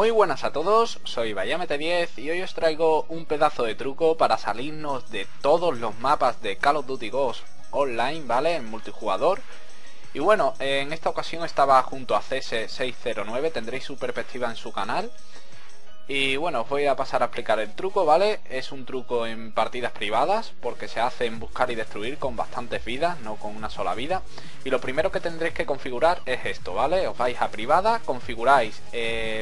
Muy buenas a todos, soy ByMt10 y hoy os traigo un pedazo de truco para salirnos de todos los mapas de Call of Duty Ghost online, ¿vale? En multijugador. Y bueno, en esta ocasión estaba junto a CSE609, tendréis su perspectiva en su canal. Y bueno, os voy a pasar a explicar el truco, ¿vale? Es un truco en partidas privadas, porque se hace en buscar y destruir con bastantes vidas, no con una sola vida. Y lo primero que tendréis que configurar es esto, ¿vale? Os vais a privada, configuráis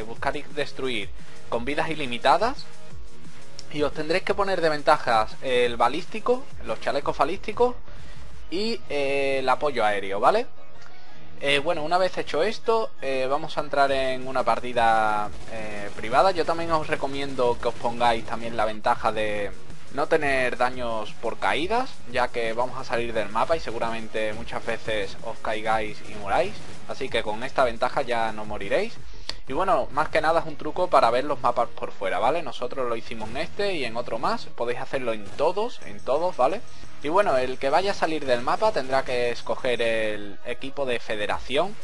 buscar y destruir con vidas ilimitadas. Y os tendréis que poner de ventajas el balístico, los chalecos balísticos y el apoyo aéreo, ¿vale? Bueno, una vez hecho esto, vamos a entrar en una partida privada. Yo también os recomiendo que os pongáis también la ventaja de no tener daños por caídas, ya que vamos a salir del mapa y seguramente muchas veces os caigáis y moráis. Así que con esta ventaja ya no moriréis. Y bueno, más que nada es un truco para ver los mapas por fuera, ¿vale? Nosotros lo hicimos en este y en otro más. Podéis hacerlo en todos, ¿vale? Y bueno, el que vaya a salir del mapa tendrá que escoger el equipo de federación.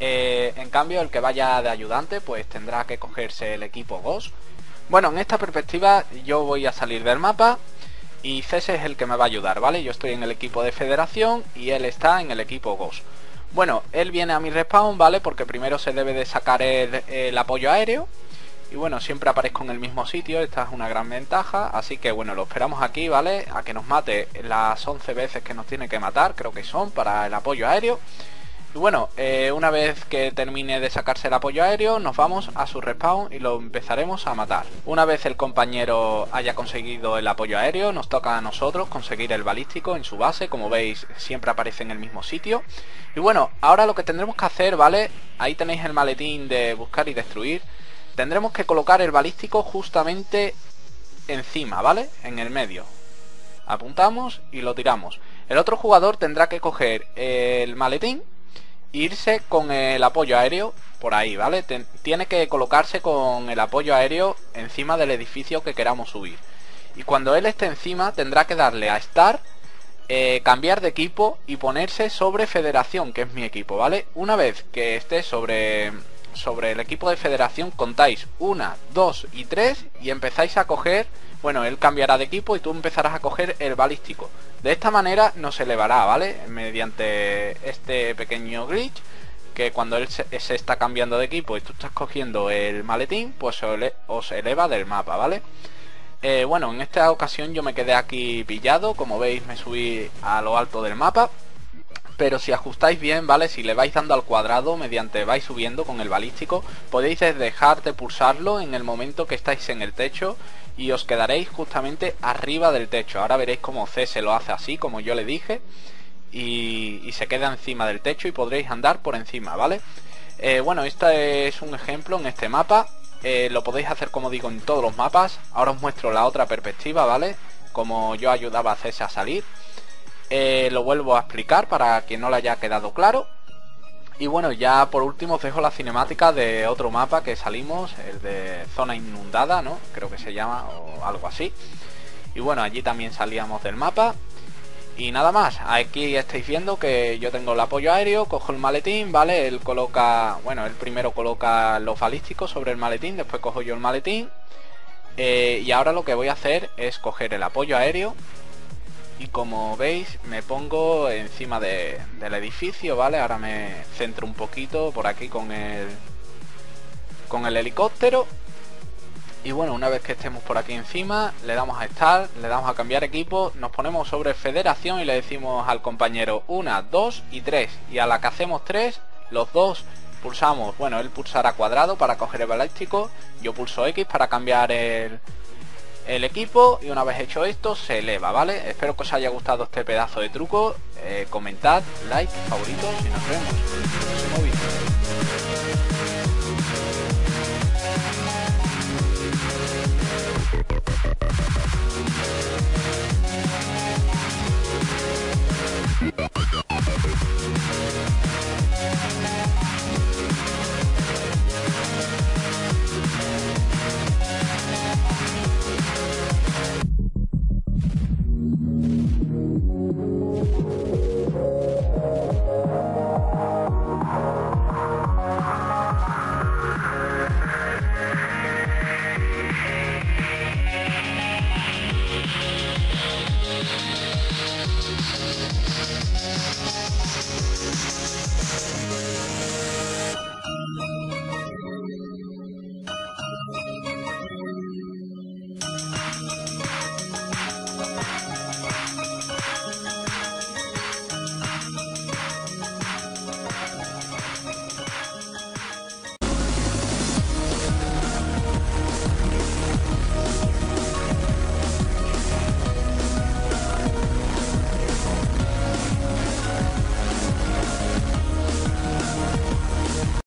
En cambio, el que vaya de ayudante, pues tendrá que cogerse el equipo Ghost. Bueno, en esta perspectiva yo voy a salir del mapa y Cese es el que me va a ayudar, ¿vale? Yo estoy en el equipo de federación y él está en el equipo Ghost. Bueno, él viene a mi respawn, ¿vale? Porque primero se debe de sacar el apoyo aéreo. Y bueno, siempre aparezco en el mismo sitio, esta es una gran ventaja. Así que bueno, lo esperamos aquí, ¿vale? A que nos mate las 11 veces que nos tiene que matar, creo que son, para el apoyo aéreo. Y bueno, una vez que termine de sacarse el apoyo aéreo, nos vamos a su respawn y lo empezaremos a matar. Una vez el compañero haya conseguido el apoyo aéreo, nos toca a nosotros conseguir el balístico en su base. Como veis, siempre aparece en el mismo sitio. Y bueno, ahora lo que tendremos que hacer, ¿vale? Ahí tenéis el maletín de buscar y destruir. Tendremos que colocar el balístico justamente encima, ¿vale? En el medio. Apuntamos y lo tiramos. El otro jugador tendrá que coger el maletín, irse con el apoyo aéreo por ahí, ¿vale? Tiene que colocarse con el apoyo aéreo encima del edificio que queramos subir. Y cuando él esté encima tendrá que darle a Start, cambiar de equipo y ponerse sobre Federación, que es mi equipo, ¿vale? Una vez que esté sobre el equipo de Federación, contáis 1, 2 y 3 y empezáis a coger. Bueno, él cambiará de equipo y tú empezarás a coger el balístico. De esta manera nos elevará, ¿vale? Mediante este pequeño glitch, que cuando él se está cambiando de equipo y tú estás cogiendo el maletín, pues os eleva del mapa, ¿vale? Bueno, en esta ocasión yo me quedé aquí pillado. Como veis, me subí a lo alto del mapa. Pero si ajustáis bien, ¿vale? Si le vais dando al cuadrado, mediante vais subiendo con el balístico, podéis dejar de pulsarlo en el momento que estáis en el techo y os quedaréis justamente arriba del techo. Ahora veréis cómo C se lo hace así, como yo le dije, y se queda encima del techo y podréis andar por encima, ¿vale? Bueno, este es un ejemplo en este mapa. Lo podéis hacer, como digo, en todos los mapas. Ahora os muestro la otra perspectiva, ¿vale? Como yo ayudaba a C a salir. Lo vuelvo a explicar para quien no le haya quedado claro. Y bueno, ya por último os dejo la cinemática de otro mapa que salimos, el de zona inundada, ¿no? Creo que se llama, o algo así. Y bueno, allí también salíamos del mapa. Y nada más, aquí estáis viendo que yo tengo el apoyo aéreo, cojo el maletín, ¿vale? Él coloca, bueno, él primero coloca los balísticos sobre el maletín, después cojo yo el maletín. Y ahora lo que voy a hacer es coger el apoyo aéreo. Y como veis, me pongo encima del edificio, ¿vale? Ahora me centro un poquito por aquí con el helicóptero. Y bueno, una vez que estemos por aquí encima, le damos a Start, le damos a cambiar equipo, nos ponemos sobre Federación y le decimos al compañero 1, 2 y 3. Y a la que hacemos 3, los dos pulsamos. Bueno, él pulsará cuadrado para coger el balístico, yo pulso X para cambiar el equipo, y una vez hecho esto se eleva, ¿vale? Espero que os haya gustado este pedazo de truco. Comentad, like, favoritos y nos vemos en el próximo vídeo.